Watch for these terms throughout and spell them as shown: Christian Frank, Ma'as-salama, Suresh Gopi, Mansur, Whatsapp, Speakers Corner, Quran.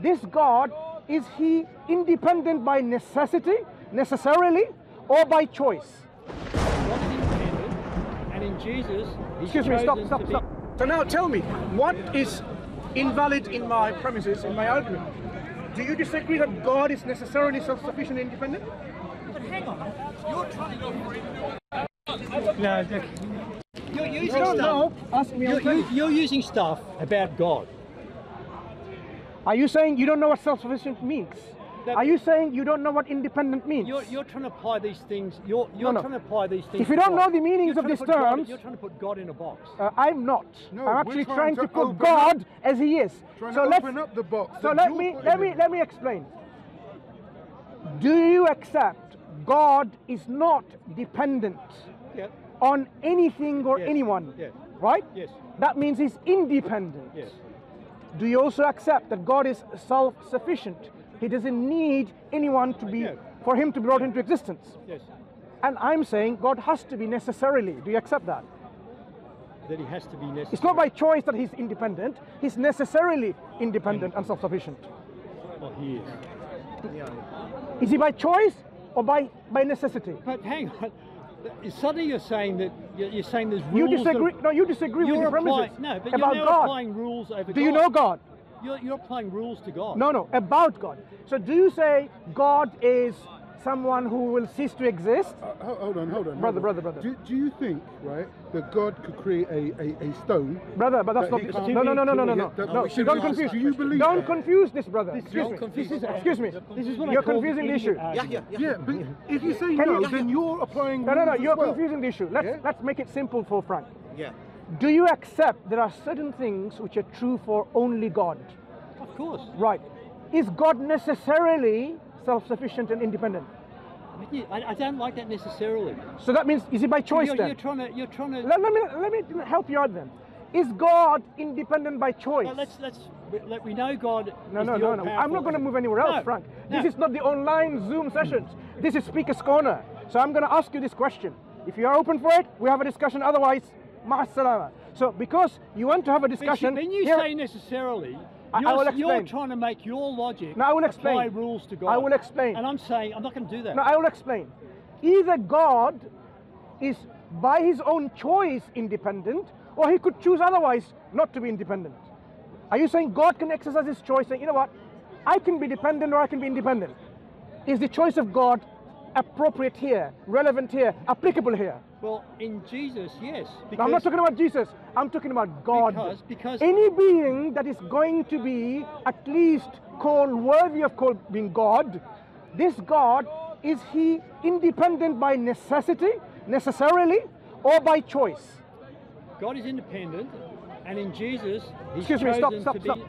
this God, is he independent by necessity, necessarily, or by choice? And in Jesus, excuse me, stop. So now tell me, what is invalid in my premises, in my argument? Do you disagree that God is necessarily self-sufficient and independent? But hang on, you're trying to go for it. No, you're using stuff about God. Are you saying you don't know what self-sufficient means? Are you saying you don't know what independent means? You're trying to apply these things. You're trying to apply these things. If you don't know the meanings of these terms, you're trying to put God in a box. I'm not. No, I'm actually trying to put God as he is. So let's open up the box. So let me explain. Do you accept God is not dependent on anything or anyone? Yes. Right? Yes. That means he's independent. Yes. Do you also accept that God is self-sufficient? He doesn't need anyone to be, for him to be brought into existence. Yes. And I'm saying God has to be necessarily. Do you accept that? That he has to be necessary. It's not by choice that he's independent. He's necessarily independent and self-sufficient. Well, he is. Yeah. Is he by choice or by necessity? But hang on. Suddenly you're saying there's rules. You disagree with the premises about God. You're now applying rules over God. Do you know God? You're applying rules to God. No, about God. So do you say God is someone who will cease to exist? Hold on, brother. Do you think, right, that God could create a stone? Brother, but that's not... No. Don't confuse this, brother. Excuse me. You're confusing the issue. Yeah, but if you say no, then you're applying rules. No, you're confusing the issue. Let's make it simple for Frank. Yeah. Do you accept there are certain things which are true for only God? Of course. Right. Is God necessarily self-sufficient and independent? I don't like that necessarily. So that means, is it by choice then? You're trying to... Let me help you out then. Is God independent by choice? Well, we know God. No. I'm not going to move anywhere else, Frank. No. This is not the online Zoom sessions. This is Speaker's Corner. So I'm going to ask you this question. If you are open for it, we have a discussion. Otherwise, Ma'as-salama. So because you want to have a discussion... When you say necessarily, you're trying to make your logic apply rules to God. I will explain. And I'm saying, I'm not going to do that. No, I will explain. Either God is by his own choice independent, or he could choose otherwise not to be independent. Are you saying God can exercise his choice, saying, you know what, I can be dependent or I can be independent? Is the choice of God appropriate here, relevant here, applicable here? Well, in Jesus, yes. Now, I'm not talking about Jesus, I'm talking about God. Because any being that is going to be at least called worthy of being God, this God, is he independent by necessity, necessarily, or by choice? God is independent, and in Jesus, he's Excuse me,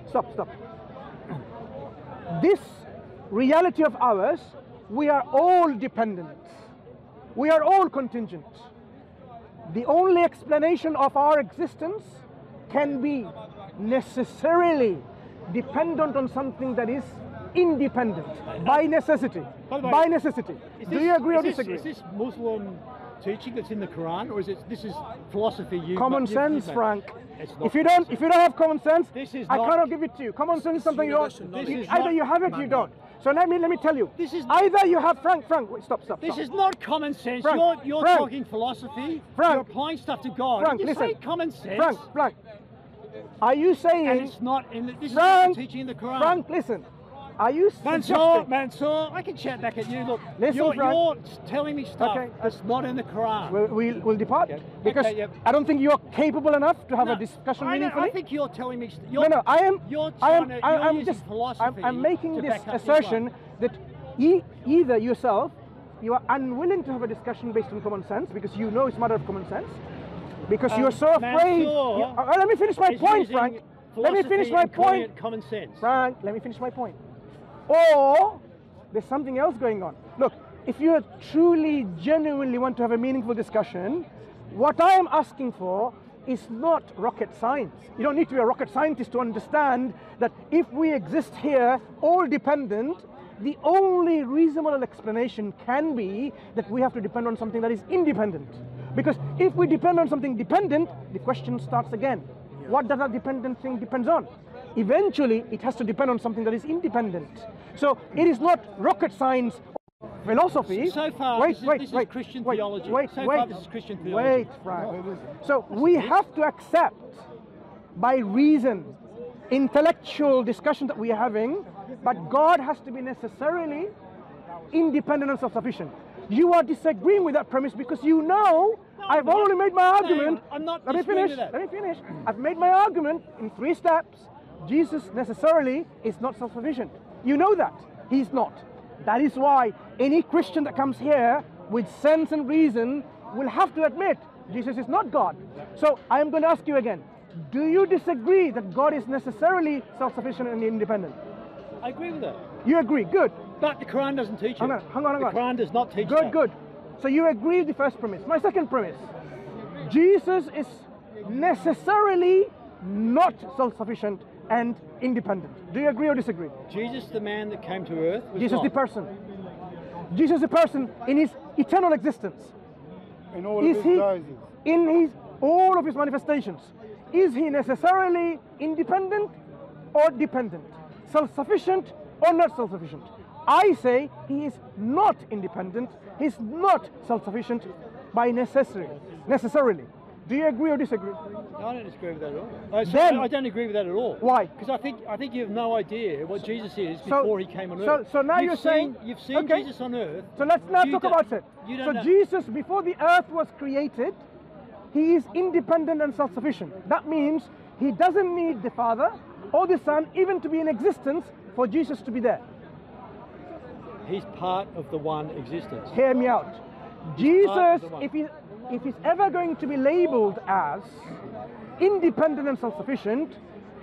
stop. This reality of ours, we are all dependent. We are all contingent. The only explanation of our existence can be necessarily dependent on something that is independent, by necessity. By necessity. Do you agree or disagree? Is this Muslim teaching that's in the Quran, or is it this is philosophy? Common sense, Frank. If you don't have common sense, I cannot give it to you. Common sense is something you don't. Either you have it, you don't. So let me tell you. This is either you have Frank. Wait, stop. This is not common sense. Frank, you're talking philosophy. Frank, you're applying stuff to God. Frank, listen. Common sense. Frank. Are you saying? And it's not in the. This is not teaching in the Quran. Frank, listen. Are you Mansur, I can chat back at you. Look, listen, you're telling me stuff that's not in the Quran. We'll depart because I don't think you're capable enough to have a discussion meaningfully. I think you're telling me. I'm making this assertion that either yourself, you are unwilling to have a discussion based on common sense because you know it's a matter of common sense, because you're so afraid. Let me finish my point, Frank. Let me finish my point. Common sense, Frank. Let me finish my point. Or there's something else going on. Look, if you truly, genuinely want to have a meaningful discussion, what I am asking for is not rocket science. You don't need to be a rocket scientist to understand that if we exist here, all dependent, the only reasonable explanation can be that we have to depend on something that is independent. Because if we depend on something dependent, the question starts again. What does that dependent thing depend on? eventually it has to depend on something that is independent. So it is not rocket science or philosophy. So far, this is Christian theology. So we have to accept, by reason, intellectual discussion that we are having, but God has to be necessarily independent and self-sufficient. You are disagreeing with that premise because you know I've already made my argument. Let me finish. I've made my argument in 3 steps. Jesus necessarily is not self-sufficient. You know that. He's not. That is why any Christian that comes here with sense and reason will have to admit Jesus is not God. So I am going to ask you again. Do you disagree that God is necessarily self-sufficient and independent? I agree with that. You agree, good. But the Quran doesn't teach it. Hang on. The Quran does not teach it. Good. So you agree with the first premise. My second premise. Jesus is necessarily not self-sufficient and independent. Do you agree or disagree? Jesus, the man that came to earth, was Jesus, not the person. Jesus, the person, in his eternal existence. In all of his guises. In his, all of his manifestations. Is he necessarily independent or dependent? Self-sufficient or not self-sufficient? I say he is not independent, he's not self-sufficient by necessarily. Do you agree or disagree? No, I don't disagree with that at all. I don't agree with that at all. Why? Because I think you have no idea what Jesus is before he came on earth. So now you've seen Jesus on earth. So let's now talk about it. So Jesus, before the earth was created, he is independent and self-sufficient. That means he doesn't need the Father or the Son even to be in existence for Jesus to be there. He's part of the one existence. Hear me out. Jesus, if he's ever going to be labelled as independent and self-sufficient,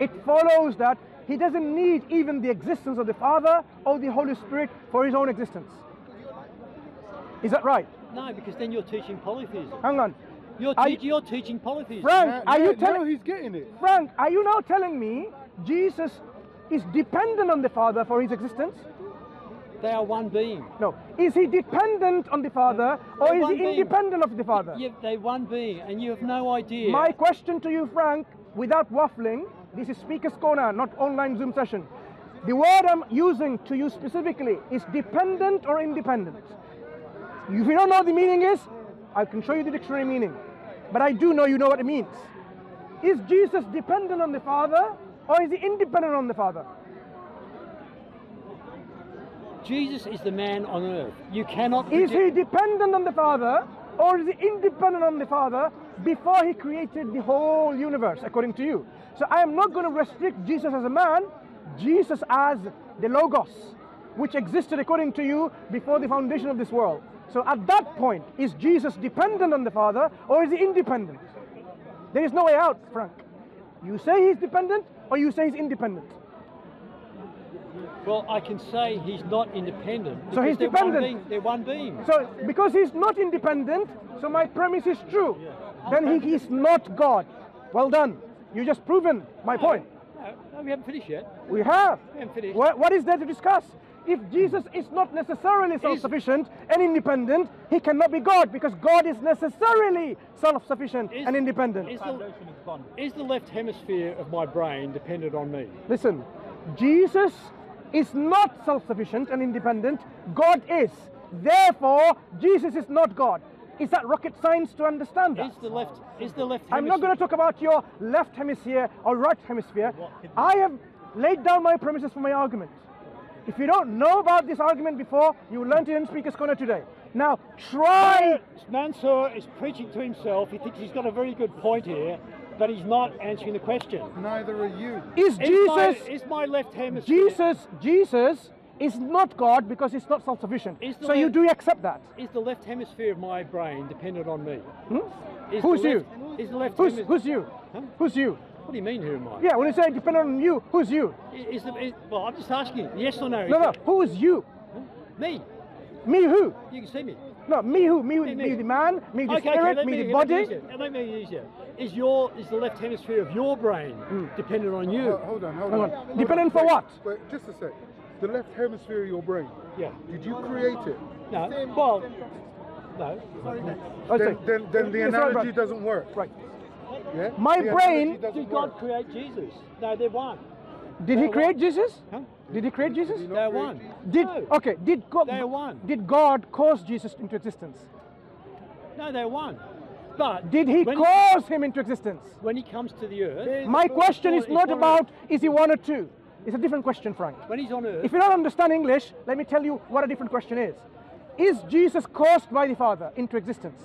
it follows that he doesn't need even the existence of the Father or the Holy Spirit for his own existence. Is that right? No, because then you're teaching polytheism. Hang on. You're teaching polytheism. Frank, are you now telling me Jesus is dependent on the Father for his existence? They are one being. No. Is he dependent on the Father or is he independent of the Father? Yeah, they're one being and you have no idea. My question to you, Frank, without waffling, this is Speaker's Corner, not online Zoom session. The word I'm using to you specifically is dependent or independent. If you don't know what the meaning is, I can show you the dictionary meaning. But I do know you know what it means. Is Jesus dependent on the Father or is he independent on the Father? Jesus is the man on earth. You cannot... Is he dependent on the Father or is he independent on the Father before he created the whole universe, according to you? So I am not going to restrict Jesus as a man, Jesus as the Logos, which existed, according to you, before the foundation of this world. So at that point, is Jesus dependent on the Father or is he independent? There is no way out, Frank. You say he's dependent or you say he's independent? Well, I can say he's not independent. So he's dependent. They're one being. So because he's not independent, so my premise is true. Then he's not God. Well done. You just proven my point. No, we haven't finished yet. We have. We haven't finished. What is there to discuss? If Jesus is not necessarily self-sufficient and independent, he cannot be God because God is necessarily self-sufficient and independent. Is the left hemisphere of my brain dependent on me? Listen, Jesus is not self-sufficient and independent. God is. Therefore, Jesus is not God. Is that rocket science to understand that? Is the left hemisphere... I'm not going to talk about your left hemisphere or right hemisphere. I have laid down my premises for my argument. If you don't know about this argument before, you learned it in Speaker's Corner today. Now, try... Mansur is preaching to himself. He thinks he's got a very good point here, but he's not answering the question. Neither are you. Is my left hemisphere... Jesus is not God because it's not self-sufficient. So you do accept that. Is the left hemisphere of my brain dependent on me? Who's you? What do you mean, who am I? Yeah, when you say dependent on you, who's you? Well, I'm just asking, yes or no? No, who is you? Me. Me who? You can see me. No, me who? Me the man, me the spirit, me the body. Let me use you. Is the left hemisphere of your brain dependent on you? Hold on. Dependent for what? Wait, just a sec. The left hemisphere of your brain. Yeah. Did you create it? No. Well, no. Then the analogy doesn't work. Right. Yeah? My brain... Did God create Jesus? No, they're one. Did he create Jesus? Huh? Did he create Jesus? They won. Did God cause Jesus into existence? No, they won. But did he cause him into existence? When he comes to the earth. My question is not about is he one or two. It's a different question, Frank. When he's on earth. If you don't understand English, let me tell you what a different question is. Is Jesus caused by the Father into existence?